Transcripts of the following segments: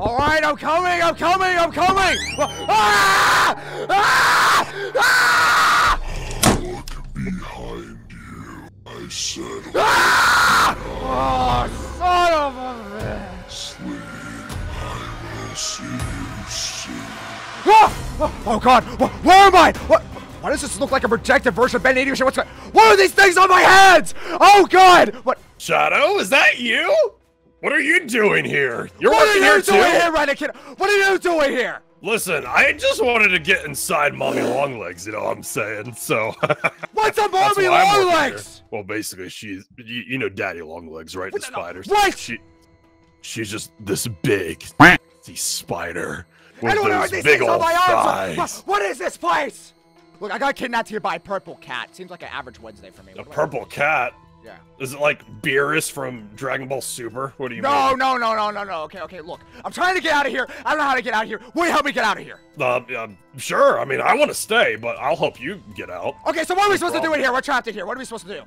All right, I'm coming, I'm coming, I'm coming! Ah! Ah! Ah! Look behind you, I said. Ah! Oh, son of a bitch! Sleep, I will see you soon. Ah! Oh God, where am I? What? Why does this look like a projected version of Ben 10? What's going? What are these things on my heads? Oh God! What? Shadow, is that you? What are you doing here? You're working here too? What are you doing here, Redikina? What are you doing here? Listen, I just wanted to get inside Mommy Long Legs, you know what I'm saying? So. What's a Mommy Long Legs? Well, basically, she's, you know, Daddy Long Legs, right? The spiders. What? She's just this big, spider with those big old thighs. What is this place? Look, I got kidnapped here by a purple cat. Seems like an average Wednesday for me. A purple cat? Yeah. Is it like Beerus from Dragon Ball Super? What do you mean? No. Okay, look. I'm trying to get out of here. I don't know how to get out of here. Will you help me get out of here? Sure. I mean, I want to stay, but I'll help you get out. Okay, so what are we supposed to do in here? We're trapped in here. What are we supposed to do?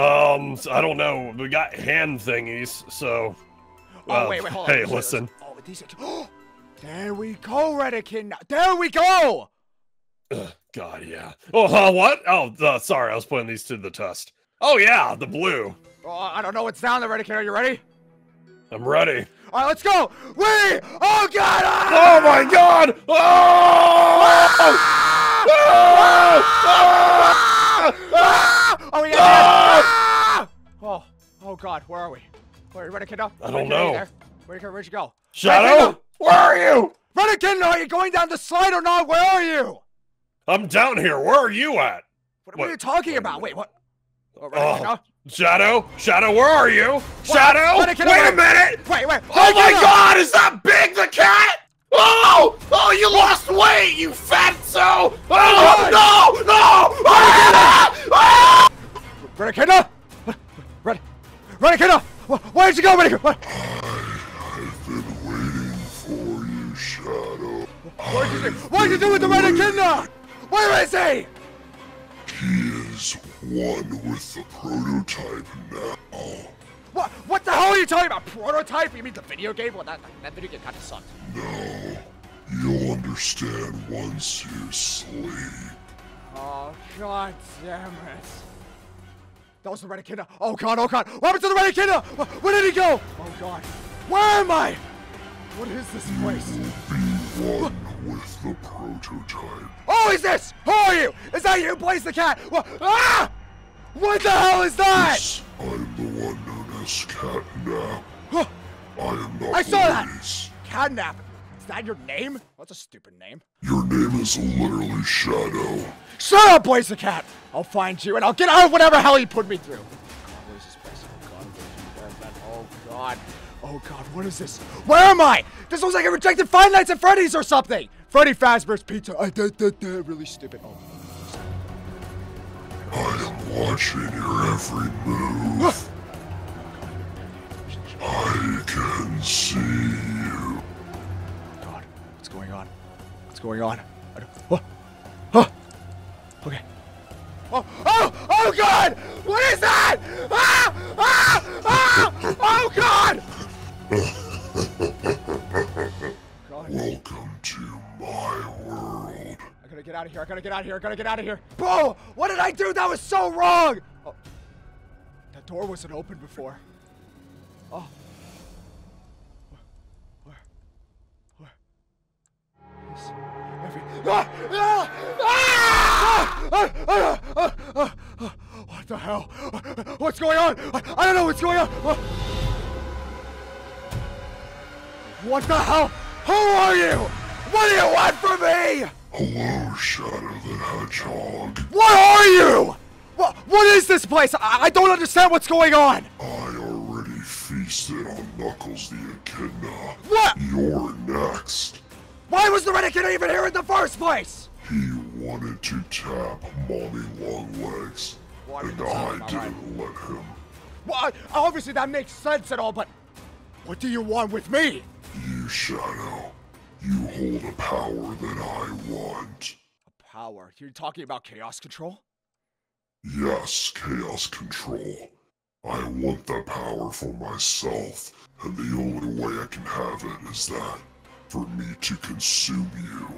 I don't know. We got hand thingies, so... Oh, wait, hold on. Hey, listen. Oh, these are... Oh, there we go, Redikina. There we go! God, yeah. Oh, what? Oh, sorry. I was putting these to the test. Oh yeah, the blue. Oh, I don't know what's down there, Redikina. Are you ready? I'm ready. All right, let's go. We, oh God! Ah! Oh my God! Oh! Ah! Ah! Ah! Ah! Oh, yeah, ah! Ah! Oh, oh God, where are we? Where, Redikina? I don't know. Redikina, where'd you go? Shadow, Redikina? Where are you? Redikina, are you going down the slide or not? Where are you? I'm down here. Where are you at? What are you talking about? Wait, what? Oh, Shadow, where are you? Shadow, wait a minute! Wait! Oh my God, is that Big the Cat? Oh, you lost weight, you fatso! Oh no! Redikina, Redikina, where did you go, Redikina? I've been waiting for you, Shadow. What did you do with the Redikina? Where is he? He is one with the prototype now. What the hell are you talking about? Prototype? You mean the video game? Well, that video game kind of sucked. No, you'll understand once you sleep. Oh, God damn it. That was the Redikina. Oh, God, oh, God. What happened to the Redikina? Where did he go? Oh, God. Where am I? What is this place? You will be one with the prototype. Oh, is this? Who are you? Is that you, Blaze the Cat? Ah! What the hell is that? Yes, I'm the one known as Catnap. Huh. I am not. I saw Blaze. That. Catnap. Is that your name? What's a stupid name? Your name is literally Shadow. Shut up, Blaze the Cat. I'll find you and I'll get out of whatever hell you put me through. Where is this place? Oh God. Oh God. Oh God. What is this? Where am I? This looks like a rejected Five Nights at Freddy's or something. Freddy Fazbear's Pizza. Really stupid. Oh. I am watching your every move. I can see you. God, what's going on? What's going on? I don't, okay. Oh God! What is that? Oh God! God! Welcome to my world. I gotta get out of here. Bro, what did I do? That was so wrong. Oh, that door wasn't open before. Oh. What the hell? What's going on? I don't know what's going on. What the hell? Who are you? What do you want from me? Hello, Shadow the Hedgehog. What are you? What is this place? I don't understand what's going on. I already feasted on Knuckles the Echidna. What? You're next. Why was the Redikina even here in the first place? He wanted to tap Mommy Long Legs, and I didn't let him. Well, obviously that makes sense and all, but what do you want with me? You, Shadow, you hold a power that I want. A power? You're talking about Chaos Control? Yes, Chaos Control. I want that power for myself, and the only way I can have it is that for me to consume you.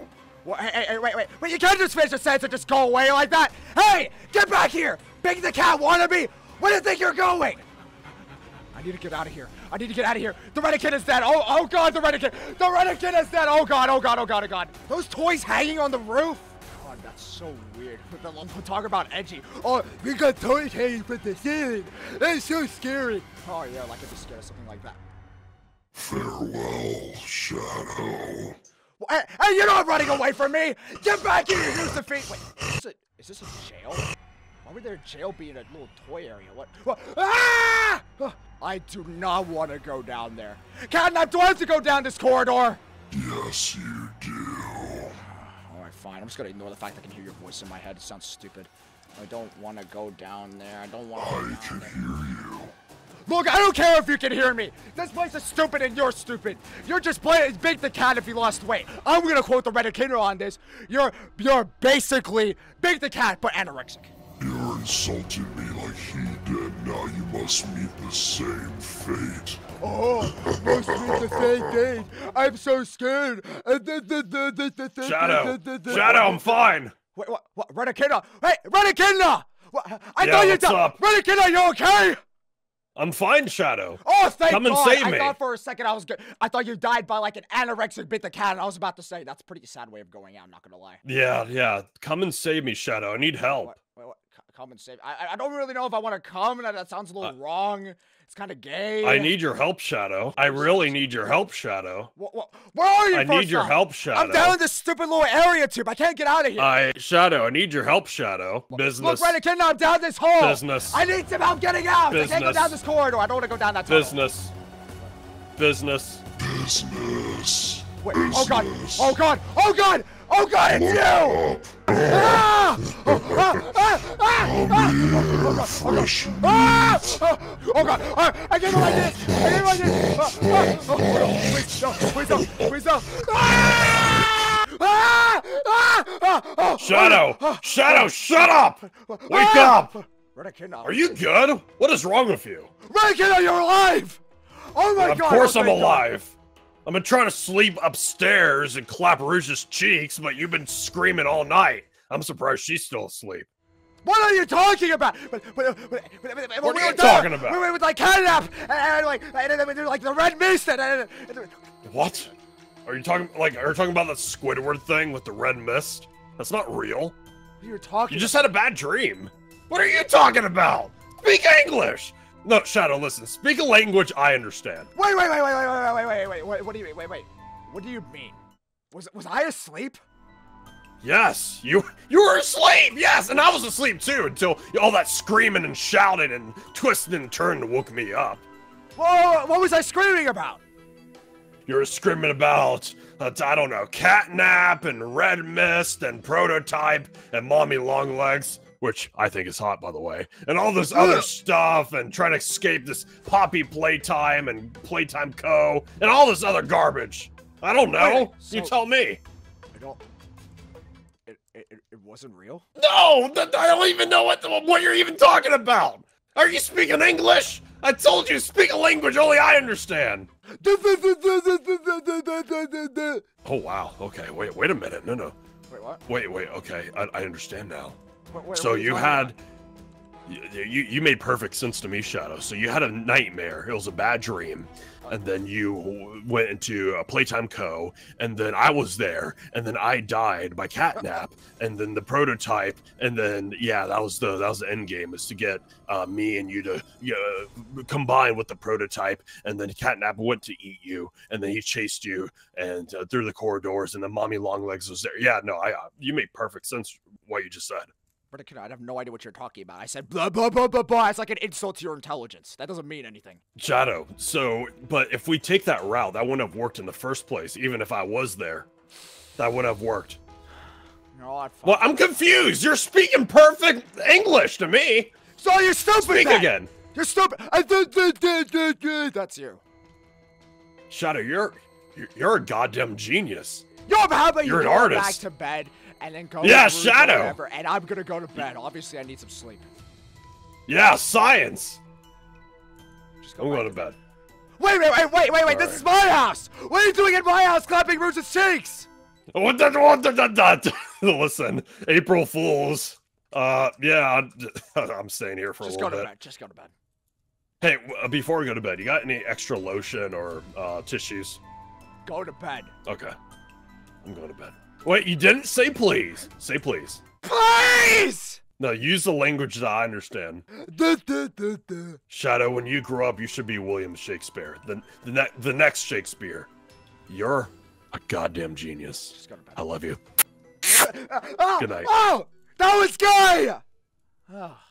Well, hey, wait, you can't just finish a sentence and just go away like that! Hey! Get back here! Big the Cat wannabe! Where do you think you're going? I need to get out of here. I need to get out of here. The Redikina is dead. Oh god, the Redikina. The Redikina is dead. Oh god. Those toys hanging on the roof. God, that's so weird. Talk about edgy. Oh, we got toys hanging from the ceiling. That's so scary. Oh yeah, like I'd be scared of something like that. Farewell, Shadow. Well, hey, you're not running away from me. Get back here, you Lucifee. Wait, is this a jail? Why would there jail be in a little toy area? What? Ah! I do not want to go down there. Catnap, do I have to go down this corridor? Yes, you do. Alright, fine. I'm just going to ignore the fact I can hear your voice in my head. It sounds stupid. I don't want to go down there. I don't want to go down there. I can hear you. Look, I don't care if you can hear me. This place is stupid and you're stupid. You're just playing as Big the Cat if you lost weight. I'm going to quote the Redikina on this. You're basically Big the Cat, but anorexic. You're insulting me like he did. Now you must meet the same fate. Oh, must meet the same fate. I'm so scared. Shadow, I'm fine. Wait, what? Redikina? Hey, Redikina! I thought you died. Redikina, you okay? I'm fine, Shadow. Oh, thank God. Come and save me. I thought for a second I thought you died by like an anorexic Big the Cat, and I was about to say that's a pretty sad way of going out. I'm not gonna lie. Yeah. Come and save me, Shadow. I need help. What? Come and save. I don't really know if I want to come. That sounds a little wrong. It's kind of gay. I need your help, Shadow. I really need your help, Shadow. What? Where are you? I need your help, Shadow. I'm down in this stupid little area tube. I can't get out of here. Shadow, I need your help, Shadow. Business. Look, Redikina, I'm down this hole. Business. I need some help getting out. Business. I can't go down this corridor. I don't want to go down that tunnel. Business. Business. Business. Wait. Business. Oh god, it's you! Oh god, I get it like this! Please stop! Shadow, shut up! Wake up! Redikina, are you good? What is wrong with you? Redikina, you're alive! Oh my god! Of course I'm alive! I've been trying to sleep upstairs and clap Rouge's cheeks, but you've been screaming all night. I'm surprised she's still asleep. What are you talking about? What are you talking about? We were with like Catnap and the red mist and what? Are you talking about the Squidward thing with the red mist? That's not real. You're talking. You just had a bad dream. What are you talking about? Speak English. No, Shadow, listen. Speak a language I understand. Wait, What do you mean? What do you mean? Was I asleep? Yes, you were asleep. Yes, and I was asleep too until all that screaming and shouting and twisting and turning woke me up. Whoa, what was I screaming about? You were screaming about I don't know, Catnap and Red Mist and Prototype and Mommy Long Legs. Which I think is hot, by the way, and all this other stuff, and trying to escape this Poppy Playtime and Playtime Co. and all this other garbage. I don't know. Wait, so you tell me. I don't. It wasn't real. No, I don't even know what you're even talking about. Are you speaking English? I told you, speak a language only I understand. Oh wow. Okay. Wait a minute. No. Wait, what? Wait. Okay, I understand now. So you made perfect sense to me, Shadow. So you had a nightmare. It was a bad dream. And then you went into a Playtime Co. And then I was there. And then I died by Catnap. And then the Prototype. And then, yeah, that was the end game, is to get me and you to combine with the Prototype. And then Catnap went to eat you. And then he chased you and through the corridors. And then Mommy Longlegs was there. Yeah, no, you made perfect sense what you just said. Redikina, I have no idea what you're talking about. I said blah, blah, blah, blah, blah. It's like an insult to your intelligence. That doesn't mean anything. Shadow, but if we take that route, that wouldn't have worked in the first place, even if I was there. That would have worked. No, well, I'm confused. You're speaking perfect English to me. So you're stupid. Speak again. You're stupid. That's you. Shadow, you're a goddamn genius. Yo, how about you're an artist. Back to bed. And then go Shadow. Whatever, and I'm gonna go to bed. Obviously, I need some sleep. Yeah, science. just go to bed. Wait, this is my house! What are you doing in my house clapping roots and cheeks? Listen, April Fools. Yeah, I'm staying here for a little bit. Just go to bed. Hey, before we go to bed, you got any extra lotion or tissues? Go to bed. Okay. I'm going to bed. Wait, you didn't say please. Say please. Please! No, use the language that I understand. Shadow, when you grow up, you should be William Shakespeare. The next Shakespeare. You're a goddamn genius. I love you. Good night. Oh, that was gay! Oh.